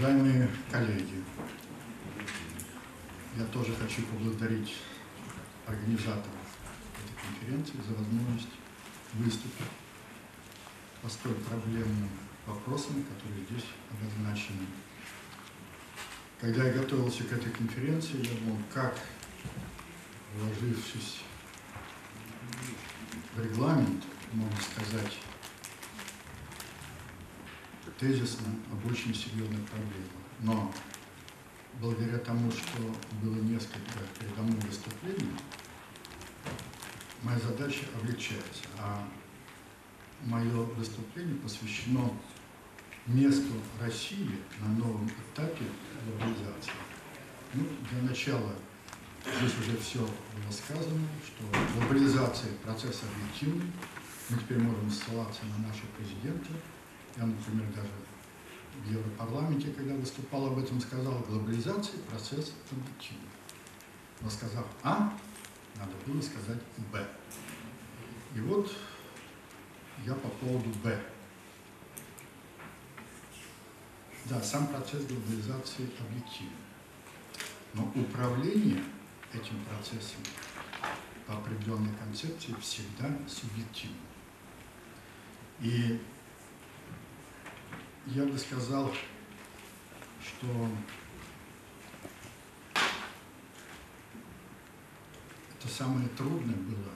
Уважаемые коллеги, я тоже хочу поблагодарить организаторов этой конференции за возможность выступить по столь проблемным вопросам, которые здесь обозначены. Когда я готовился к этой конференции, я думал, как, вложившись в регламент, можно сказать тезисно об очень серьезных проблемах. Но благодаря тому, что было несколько передо мной выступлений, моя задача облегчается. А мое выступление посвящено месту России на новом этапе глобализации. Ну, для начала здесь уже все было сказано, что глобализация – процесс объективный. Мы теперь можем ссылаться на нашего президента. Я, например, даже в Европарламенте, когда выступал об этом, сказал, глобализация – процесс объективный. Но сказав «А», надо было сказать «Б». И вот я по поводу «Б». Да, сам процесс глобализации объективен, но управление этим процессом по определенной концепции всегда субъективно. И я бы сказал, что это самое трудное было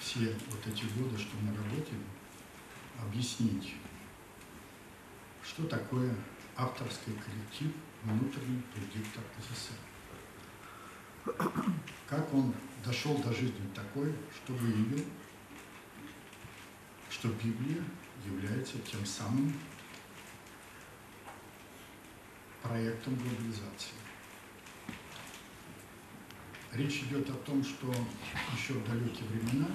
все вот эти годы, что мы работаем, объяснить, что такое авторский коллектив «Внутренний предиктор СССР». Как он дошел до жизни такой, что выявил, что Библия является тем самым проектом глобализации. Речь идет о том, что еще в далекие времена,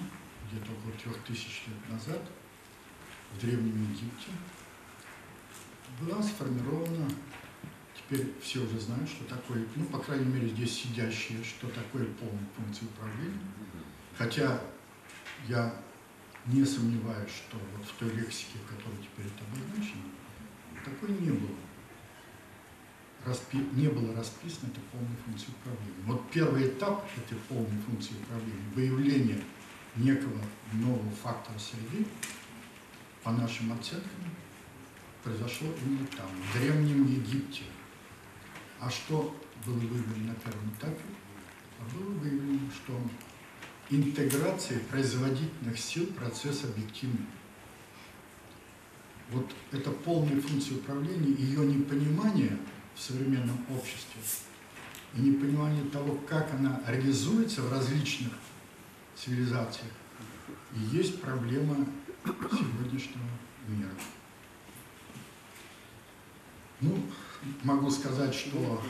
где-то около 3000 лет назад, в Древнем Египте, была сформирована, теперь все уже знают, что такое, ну, по крайней мере, здесь сидящие, что такое полная функция управления. Хотя я не сомневаюсь, что вот в той лексике, в которой теперь это обозначено, такой не было. Не было расписано этой полной функции управления. Вот первый этап этой полной функции управления, выявление некого нового фактора среды, по нашим оценкам, произошло именно там, в Древнем Египте. А что было выявлено на первом этапе? А было выявлено, что интеграция производительных сил – процесс объективный. Вот это полная функция управления, ее непонимание в современном обществе и непонимание того, как она реализуется в различных цивилизациях, и есть проблема сегодняшнего мира. Ну, могу сказать, что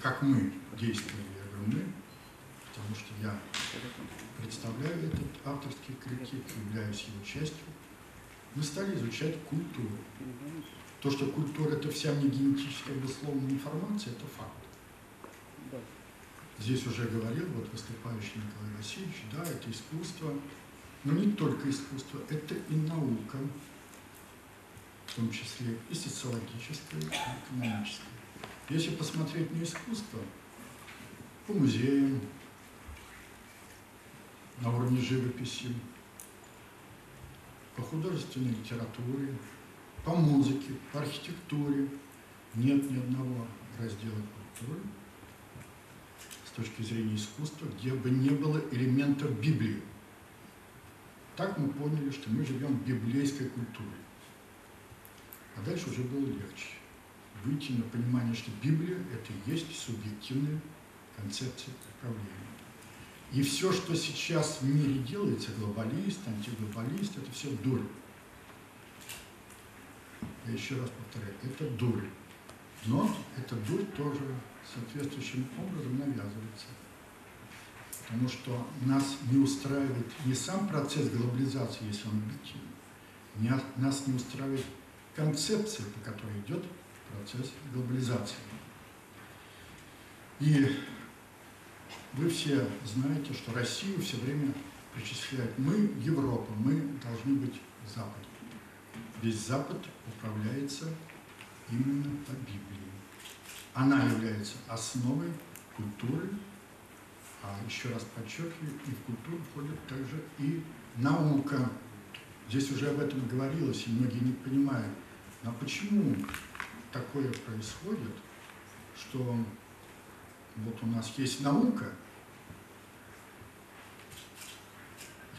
как мы действуем, я говорю «мы», потому что я представляю этот авторский коллектив, являюсь его частью, мы стали изучать культуру. То, что культура – это вся не генетическая обусловленная информация, это факт. Здесь уже говорил вот выступающий Николай Васильевич, да, это искусство, но не только искусство, это и наука, в том числе и социологическое, и экономическое. Если посмотреть на искусство, по музеям, на уровне живописи, по художественной литературе, по музыке, по архитектуре, нет ни одного раздела культуры с точки зрения искусства, где бы не было элементов Библии. Так мы поняли, что мы живем в библейской культуре. А дальше уже было легче выйти на понимание, что Библия – это и есть субъективная концепция управления. И все, что сейчас в мире делается, глобалист, антиглобалист – это все дурь. Я еще раз повторяю, это дурь. Но эта дурь тоже соответствующим образом навязывается. Потому что нас не устраивает не сам процесс глобализации, если он объективен, нас не устраивает концепция, по которой идет процесс глобализации. И вы все знаете, что Россию все время причисляют. Мы Европа, мы должны быть Западом. Весь Запад управляется именно о Библии. Она является основой культуры, а еще раз подчеркиваю, и в культуру входит также и наука. Здесь уже об этом говорилось, и многие не понимают. Но почему такое происходит, что вот у нас есть наука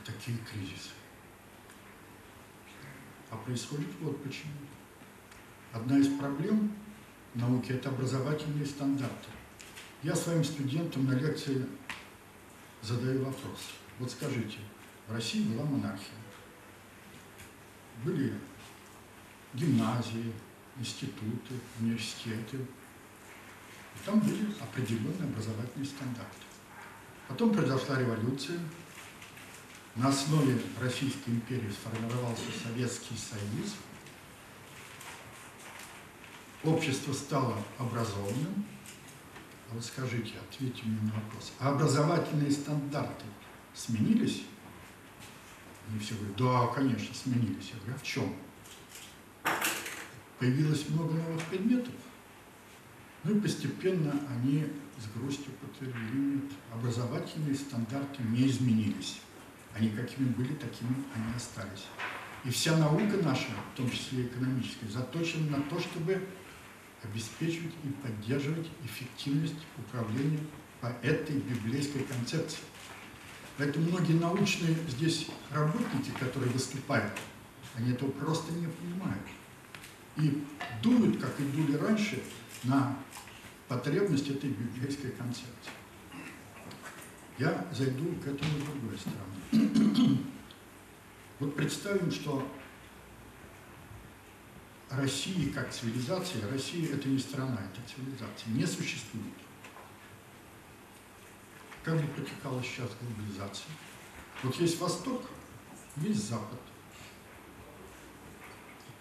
и такие кризисы? А происходит вот почему. Одна из проблем науки – это образовательные стандарты. Я своим студентам на лекции задаю вопрос. Вот скажите, в России была монархия, были гимназии, институты, университеты. И там были определенные образовательные стандарты. Потом произошла революция. На основе Российской империи сформировался Советский Союз. Общество стало образованным. А вот скажите, ответьте мне на вопрос. А образовательные стандарты сменились? Они все говорят, да, конечно, сменились. Я говорю, а в чем? Появилось много новых предметов. Ну и постепенно они с грустью подтвердили, нет, образовательные стандарты не изменились. Они какими были, такими они остались. И вся наука наша, в том числе и экономическая, заточена на то, чтобы обеспечивать и поддерживать эффективность управления по этой библейской концепции. Поэтому многие научные здесь работники, которые выступают, они этого просто не понимают. И дуют, как и дули раньше, на потребность этой библейской концепции. Я зайду к этому с другой стороны. Вот представим, что Россия как цивилизация, Россия это не страна, это цивилизация, не существует. Как бы протекала сейчас глобализация? Вот есть Восток, есть Запад.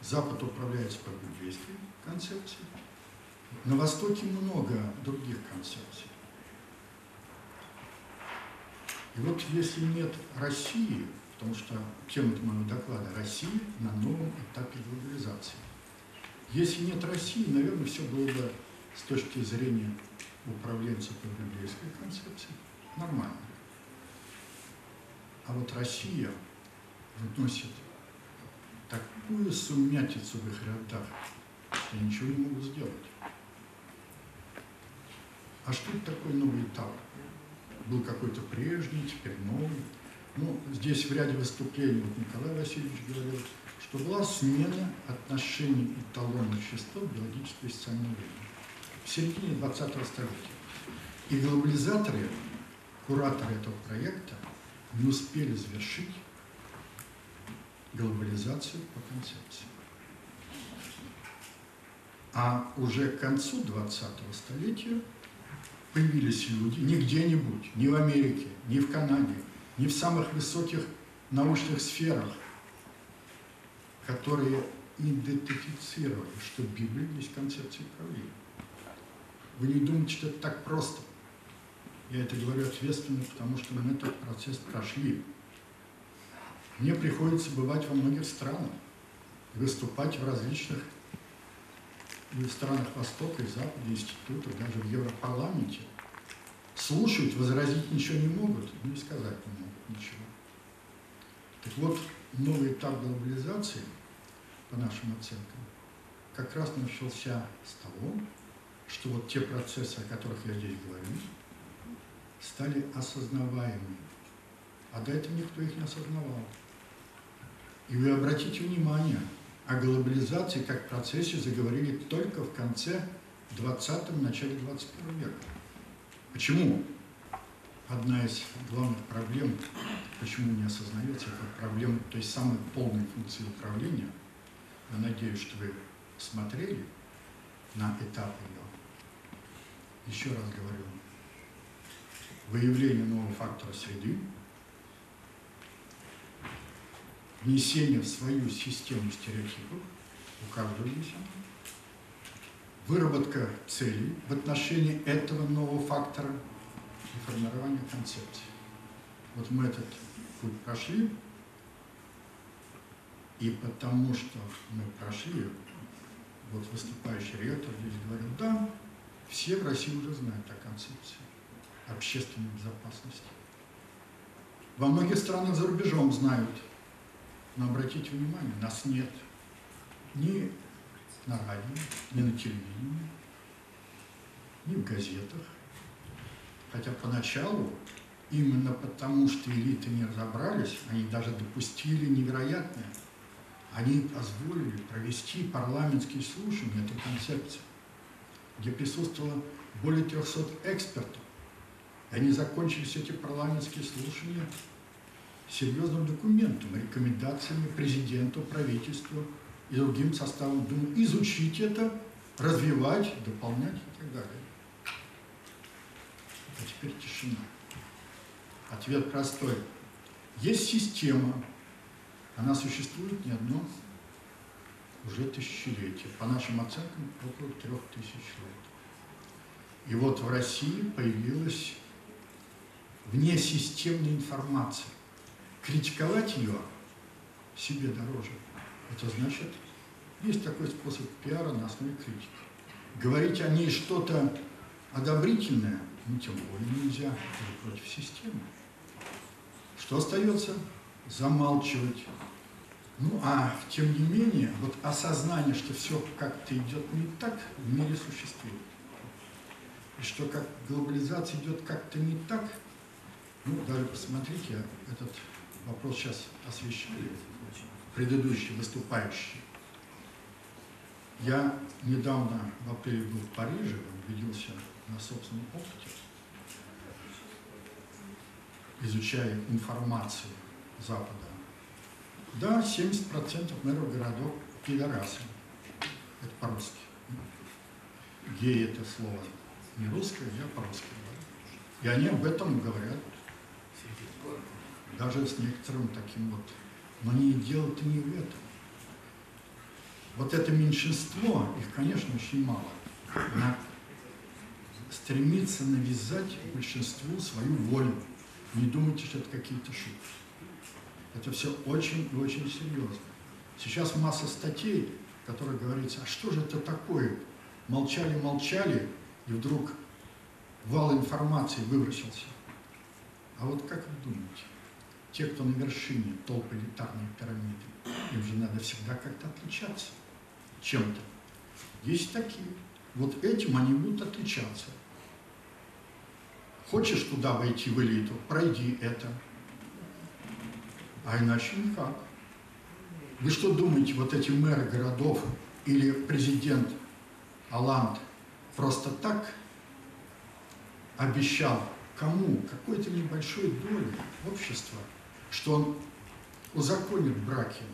Запад управляется по библейской концепции. На Востоке много других концепций. И вот если нет России, потому что тема моего доклада – Россия на новом этапе глобализации. Если нет России, наверное, все было бы с точки зрения управленца по библейской концепции нормально. А вот Россия вносит такую сумятицу в их рядах, что ничего не могут сделать. А что это такое новый этап? Был какой-то прежний, теперь новый. Ну, здесь в ряде выступлений вот Николай Васильевич говорил, что была смена отношений эталонных частот биологического и социального времени в середине 20-го столетия. И глобализаторы, кураторы этого проекта, не успели завершить глобализацию по концепции. А уже к концу 20-го столетия появились люди не где-нибудь, не в Америке, не в Канаде, не в самых высоких научных сферах, которые идентифицировали, что Библия есть концепция управления. Вы не думаете, что это так просто. Я это говорю ответственно, потому что мы этот процесс прошли. Мне приходится бывать во многих странах, выступать в различных странах Востока и Запада, институтах, даже в Европарламенте. Слушают, возразить ничего не могут, не сказать не могут ничего. Так вот, новый этап глобализации, по нашим оценкам, как раз начался с того, что вот те процессы, о которых я здесь говорю, стали осознаваемыми. А до этого никто их не осознавал. И вы обратите внимание, о глобализации как процессе заговорили только в конце 20-м, начале 21 века. Почему? Одна из главных проблем, почему не осознается, это проблема той самой полной функции управления. Я надеюсь, что вы смотрели на этап ее. Еще раз говорю, выявление нового фактора среды, внесение в свою систему стереотипов, у каждого есть, выработка целей в отношении этого нового фактора и формирование концепции. Вот мы этот путь прошли, и потому что мы прошли, вот выступающий риэлтор, люди говорят, да, все в России уже знают о концепции общественной безопасности. Во многих странах за рубежом знают, но обратите внимание, нас нет ни на радио, ни на телевидении, ни в газетах. Хотя поначалу, именно потому что элиты не разобрались, они даже допустили невероятное. Они позволили провести парламентские слушания этой концепции, где присутствовало более 300 экспертов. И они закончились, эти парламентские слушания, серьезным документом, рекомендациями президенту, правительству и другим составам Думы изучить это, развивать, дополнять и так далее. А теперь тишина. Ответ простой. Есть система. Она существует не одно, уже тысячелетие. По нашим оценкам, около 3000 лет. И вот в России появилась внесистемная информация. Критиковать ее себе дороже. Это значит, есть такой способ пиара на основе критики. Говорить о ней что-то одобрительное, ну, тем более нельзя, это против системы. Что остается? Замалчивать. Ну, а тем не менее, вот осознание, что все как-то идет не так, в мире существует. И что как глобализация идет как-то не так, ну, даже посмотрите, этот вопрос сейчас освещали предыдущие выступающие. Я недавно в апреле был в Париже, убедился на собственном опыте, изучая информацию Запада. Да, 70% мэров городов пидорасы. Это по-русски. Гей — это слово не русское, я по-русски говорю. И они об этом говорят. Даже с некоторым таким вот. Но не дело-то не в этом. Вот это меньшинство, их, конечно, очень мало. Она стремится навязать большинству свою волю. Не думайте, что это какие-то шутки. Это все очень и очень серьезно. Сейчас масса статей, в которых говорится, а что же это такое? Молчали-молчали, и вдруг вал информации выбросился. А вот как вы думаете, те, кто на вершине толпы элитарной пирамиды, им же надо всегда как-то отличаться чем-то. Есть такие. Вот этим они будут отличаться. Хочешь туда войти в элиту, пройди это. А иначе никак. Вы что думаете, вот эти мэры городов или президент Оланд просто так обещал кому, какой-то небольшой доле общества, что он узаконит браки?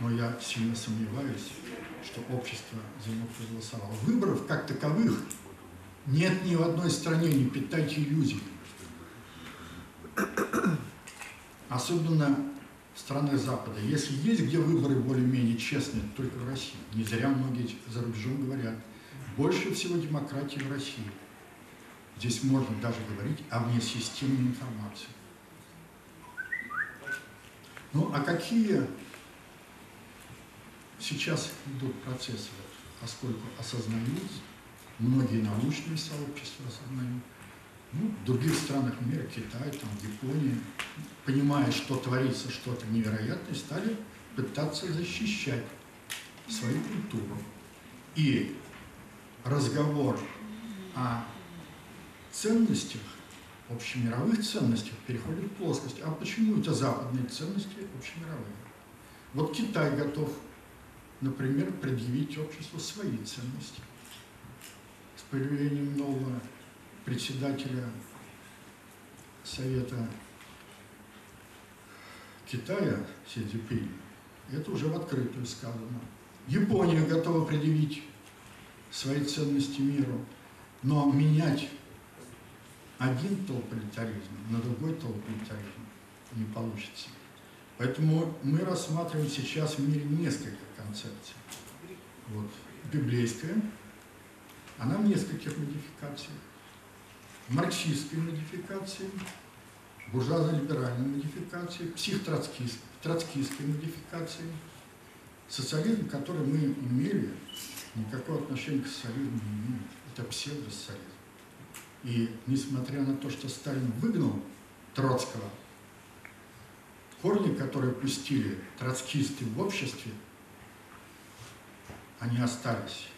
Но я сильно сомневаюсь, что общество за него проголосовало. Выборов как таковых нет ни в одной стране, не питайте иллюзий. Особенно в странах Запада. Если есть где выборы более-менее честные, только в России. Не зря многие за рубежом говорят. Больше всего демократии в России. Здесь можно даже говорить о внесистемной информации. Ну, а какие сейчас идут процессы? Поскольку осознают, многие научные сообщества осознают. Ну, в других странах мира, Китай, там, Япония, понимая, что творится что-то невероятное, стали пытаться защищать свою культуру. И разговор о ценностях, общемировых ценностях, переходит в плоскость. А почему это западные ценности общемировые? Вот Китай готов, например, предъявить обществу свои ценности. С появлением нового председателя Совета Китая Си Цзиньпина, это уже в открытую сказано. Япония готова предъявить свои ценности миру, но менять один тоталитаризм на другой тоталитаризм не получится. Поэтому мы рассматриваем сейчас в мире несколько концепций. Вот. Библейская, она в нескольких модификациях. Марксистской модификации, буржуазно-либеральной модификации, психотроцкистской модификации, Социализм, который мы имели, никакого отношения к социализму не имеет. Это псевдосоциализм. И несмотря на то, что Сталин выгнал Троцкого, корни, которые пустили троцкисты в обществе, они остались.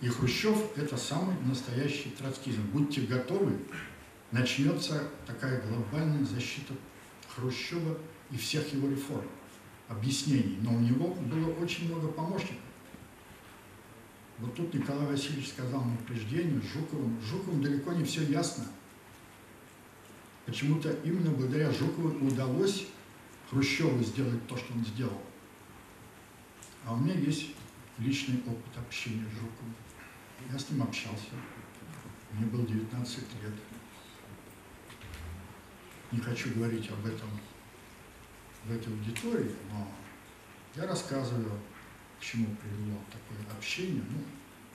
И Хрущев – это самый настоящий троцкизм. Будьте готовы, начнется такая глобальная защита Хрущева и всех его реформ, объяснений. Но у него было очень много помощников. Вот тут Николай Васильевич сказал на упреждение Жуковым. Жуковым далеко не все ясно. Почему-то именно благодаря Жукову удалось Хрущеву сделать то, что он сделал. А у меня есть личный опыт общения с Жуковым. Я с ним общался. Мне было 19 лет. Не хочу говорить об этом в этой аудитории, но я рассказываю, к чему привело такое общение, ну,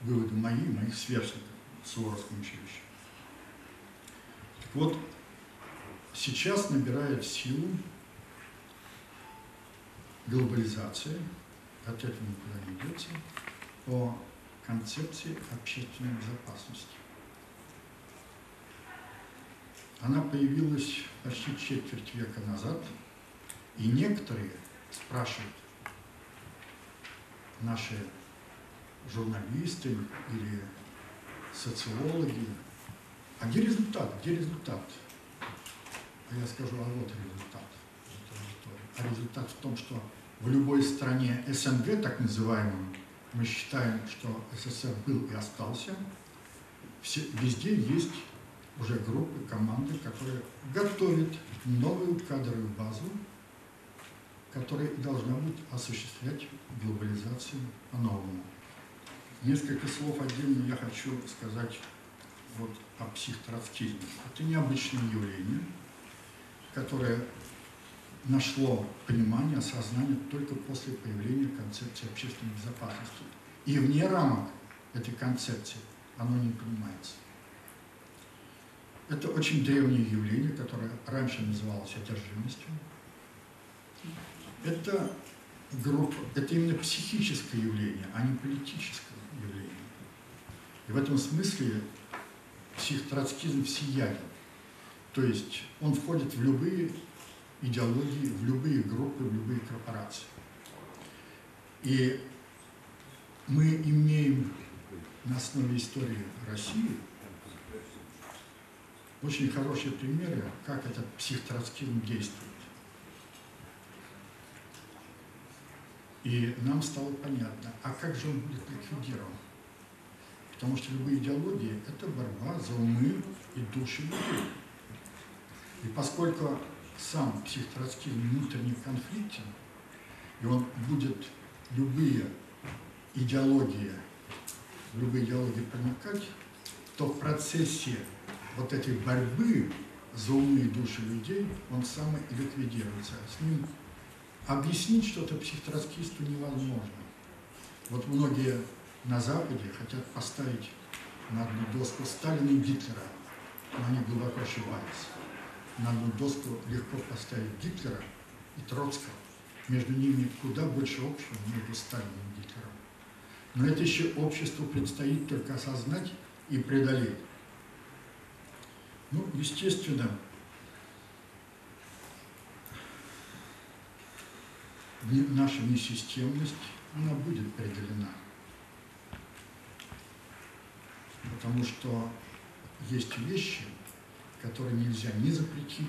выводы мои, моих сверстников в Суворовском училище. Так вот, сейчас набирает силу глобализация, от этого никуда не деться, по концепции общественной безопасности. Она появилась почти четверть века назад, и некоторые спрашивают, наши журналисты или социологи, а где результат, где результат? А я скажу, а вот результат. А результат в том, что в любой стране СНГ, так называемом, мы считаем, что СССР был и остался, везде есть уже группы, команды, которые готовят новую кадровую базу, которая должна будет осуществлять глобализацию по-новому. Несколько слов отдельно я хочу сказать вот о психотроцкизме. Это необычное явление, которое нашло понимание, осознание только после появления концепции общественной безопасности. И вне рамок этой концепции оно не понимается. Это очень древнее явление, которое раньше называлось одержимостью. Это группа, это именно психическое явление, а не политическое явление. И в этом смысле психотроцкизм всеяден. То есть он входит в любые идеологии, в любые группы, в любые корпорации. И мы имеем на основе истории России очень хорошие примеры, как этот психотроцкизм действует. И нам стало понятно, а как же он будет ликвидирован? Потому что любые идеологии – это борьба за умы и души людей. И поскольку сам психотроцкизм внутренне конфликтен, и он будет в любые идеологии проникать, то в процессе вот этой борьбы за умы и души людей он сам и ликвидируется. С ним объяснить что-то психотроцкисту невозможно. Вот многие на Западе хотят поставить на одну доску Сталина и Гитлера, но они глубоко ошибаются. На одну доску легко поставить Гитлера и Троцкого. Между ними куда больше общего между Сталином и Гитлером. Но это еще обществу предстоит только осознать и преодолеть. Ну, естественно, наша несистемность, она будет преодолена. Потому что есть вещи, которые нельзя ни запретить,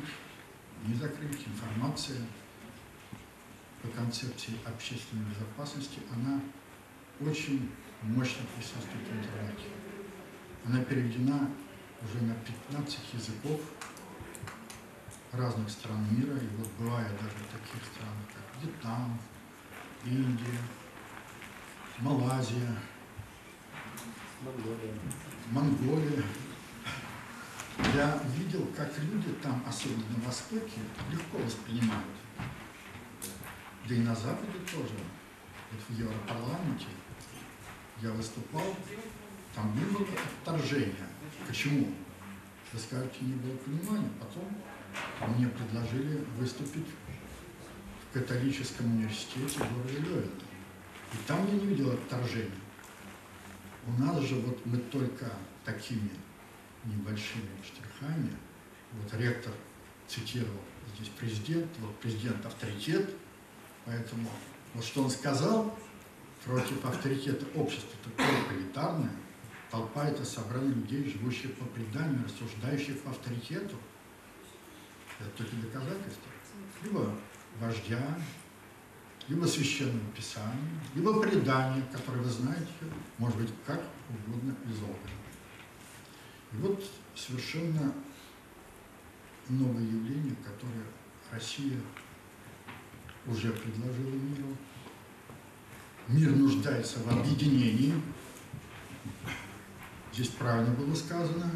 ни закрыть. Информация по концепции общественной безопасности, она очень мощно присутствует в интернете. Она переведена уже на 15 языков разных стран мира. И вот бывает даже таких стран, как Вьетнам, Индия, Малайзия, Монголия. Я видел, как люди там, особенно на Востоке, легко воспринимают. Да и на Западе тоже. Вот в Европарламенте я выступал, там не было отторжения. Почему? Вы скажете, не было понимания. Потом мне предложили выступить в католическом университете города Лёвина. И там я не видел отторжения. У нас же вот мы только такими небольшими штрихами, вот ректор цитировал здесь президент, вот президент авторитет, поэтому вот что он сказал против авторитета общества, такое тоталитарное, толпа — это собрание людей, живущих по преданию, рассуждающих по авторитету. Это только доказательство. Либо вождя, либо священного писания, либо предания, которое вы знаете, может быть, как угодно из опыта. И вот совершенно новое явление, которое Россия уже предложила миру. Мир нуждается в объединении. Здесь правильно было сказано,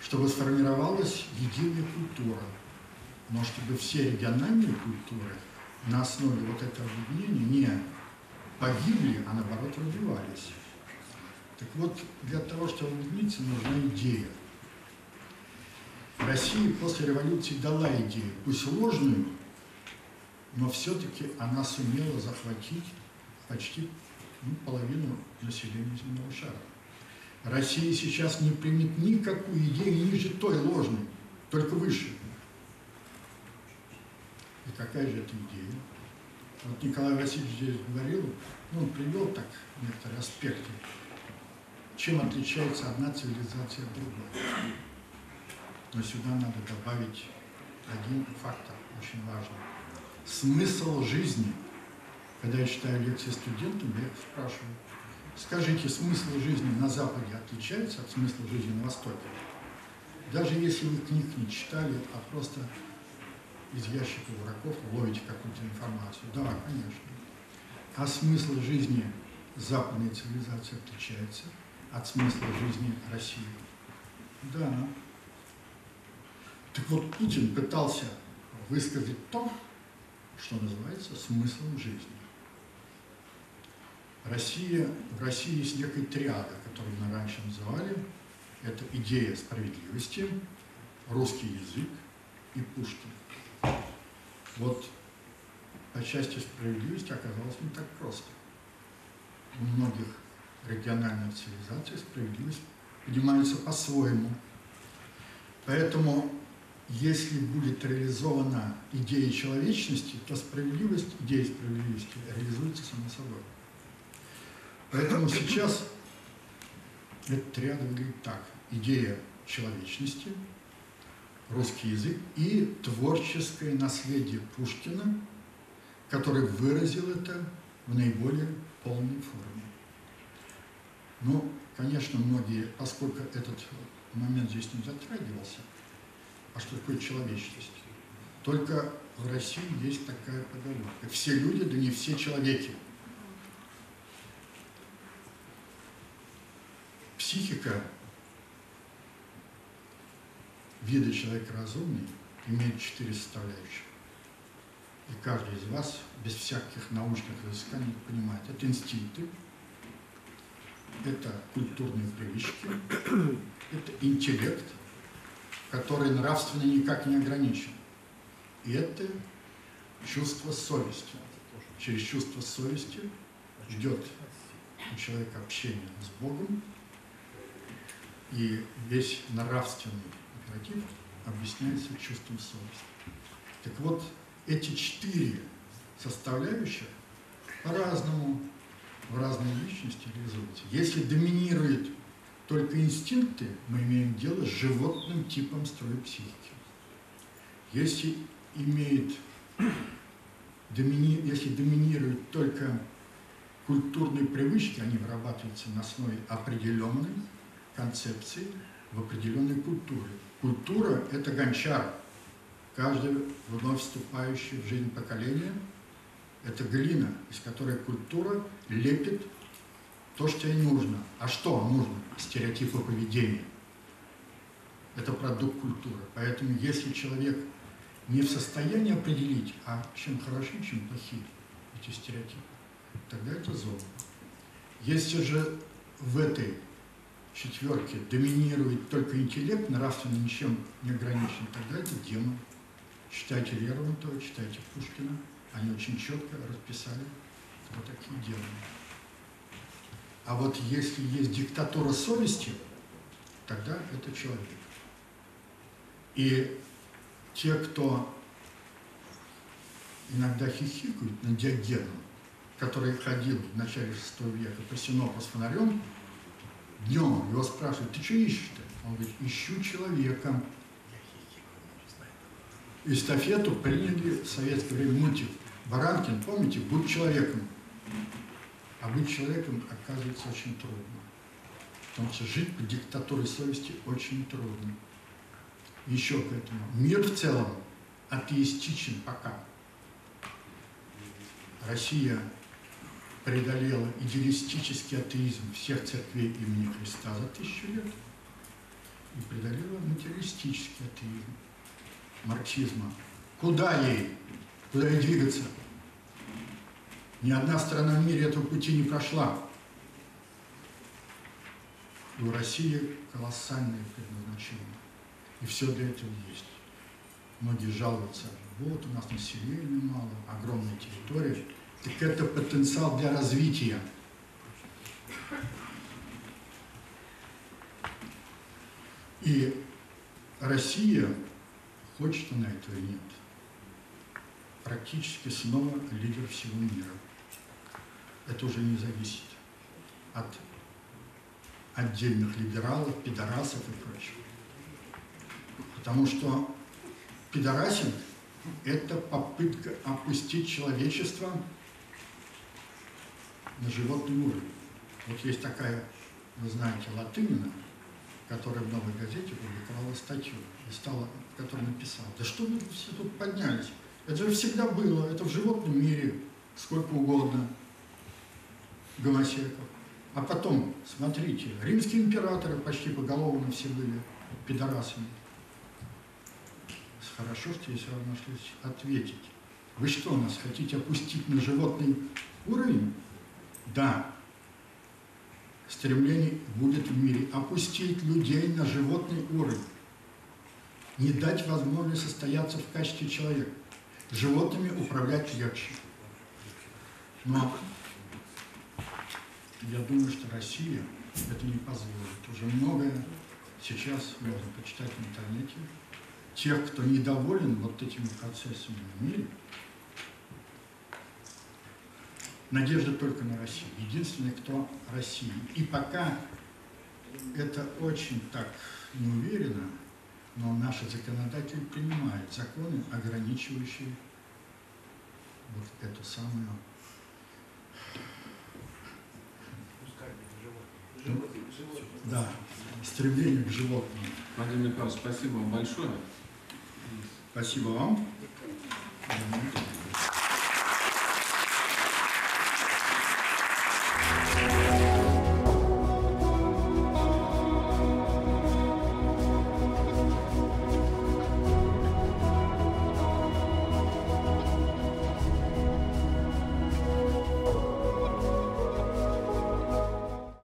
чтобы сформировалась единая культура. Но чтобы все региональные культуры на основе вот этого объединения не погибли, а наоборот развивались. Так вот, для того, чтобы объединиться, нужна идея. Россия после революции дала идею, пусть ложную, но все-таки она сумела захватить почти половину населения земного шара. Россия сейчас не примет никакую идею ниже той ложной, только выше. И какая же это идея? Вот Николай Васильевич здесь говорил, он привел так некоторые аспекты, чем отличается одна цивилизация от другой. Но сюда надо добавить один фактор, очень важный. Смысл жизни. Когда я читаю лекции студентам, я их спрашиваю: скажите, смысл жизни на Западе отличается от смысла жизни на Востоке? Даже если вы книг не читали, а просто из ящика дураков ловите какую-то информацию. Да, конечно. А смысл жизни западной цивилизации отличается от смысла жизни России? Да. Так вот, Путин пытался высказать то, что называется смыслом жизни. В России есть некая триада, которую мы раньше называли. Это идея справедливости, русский язык и Пушкин. Вот по части справедливости оказалось не так просто. У многих региональных цивилизаций справедливость понимается по-своему. Поэтому, если будет реализована идея человечности, то справедливость, идея справедливости реализуется само собой. Поэтому сейчас этот ряд выглядит так. Идея человечности, русский язык и творческое наследие Пушкина, который выразил это в наиболее полной форме. Ну, конечно, многие, поскольку этот момент здесь не затрагивался, а что такое человечность? Только в России есть такая поговорка. Все люди, да не все человеки. Психика вида человека разумный имеет 4 составляющих. И каждый из вас без всяких научных изысканий понимает. Это инстинкты, это культурные привычки, это интеллект, который нравственно никак не ограничен. И это чувство совести. Через чувство совести ждет у человека общение с Богом. И весь нравственный императив объясняется чувством совести. Так вот, эти 4 составляющих по-разному в разной личности реализуются. Если доминирует только инстинкты, мы имеем дело с животным типом строя психики. Если доминируют только культурные привычки, они вырабатываются на основе определенной концепции в определенной культуре. Культура – это гончар. Каждое вновь вступающее в жизнь поколение – это глина, из которой культура лепит то, что ей нужно. А что нужно? Стереотипы поведения. Это продукт культуры. Поэтому если человек не в состоянии определить, а чем хороши, чем плохи эти стереотипы, тогда это зло. Если же в этой четверке доминирует только интеллект, нравственно ничем не ограничен, тогда это демон. Читайте Лермонтова, читайте Пушкина. Они очень четко расписали, Вот такие демоны. А вот если есть диктатура совести, тогда это человек. И те, кто иногда хихикают на Диогена, который ходил в начале VI века по Синопу с фонарем, днем его спрашивают: ты что ищешь-то? Он говорит: ищу человека. Эстафету приняли в советское время мультик Баранкин, помните, будь человеком. А быть человеком оказывается очень трудно. Потому что жить под диктатурой совести очень трудно. Еще к этому. Мир в целом атеистичен пока. Россия преодолела идеалистический атеизм всех церквей имени Христа за 1000 лет и преодолела материалистический атеизм марксизма. Куда ей? Куда ей двигаться? Ни одна страна в мире этого пути не прошла. И у России колоссальное предназначение. И все для этого есть. Многие жалуются: вот у нас населения мало, огромная территория. Так это потенциал для развития. И Россия, хочет она этого или нет, практически снова лидер всего мира. Это уже не зависит от отдельных либералов, пидорасов и прочего. Потому что пидорасинг — это попытка опустить человечество на животный уровень. Вот есть такая, вы знаете, Латынина, которая в «Новой газете» публиковала статью, которая написала: да что вы все тут поднялись? Это же всегда было, это в животном мире, сколько угодно, гомосеков. А потом, смотрите, римские императоры почти поголовно все были пидорасами. Хорошо, что я все равно нашлись ответить. Вы что, нас хотите опустить на животный уровень? Да. Стремление будет в мире опустить людей на животный уровень. Не дать возможность состояться в качестве человека. Животными управлять легче. Но я думаю, что Россия это не позволит. Уже многое сейчас можно почитать в интернете. Тех, кто недоволен вот этими процессами в мире, надежда только на Россию. Единственный, кто Россия. И пока это очень так неуверенно, но наши законодатели принимают законы, ограничивающие вот эту самую... Да, стремление к животным. Владимир Павлович, спасибо вам большое. Спасибо вам.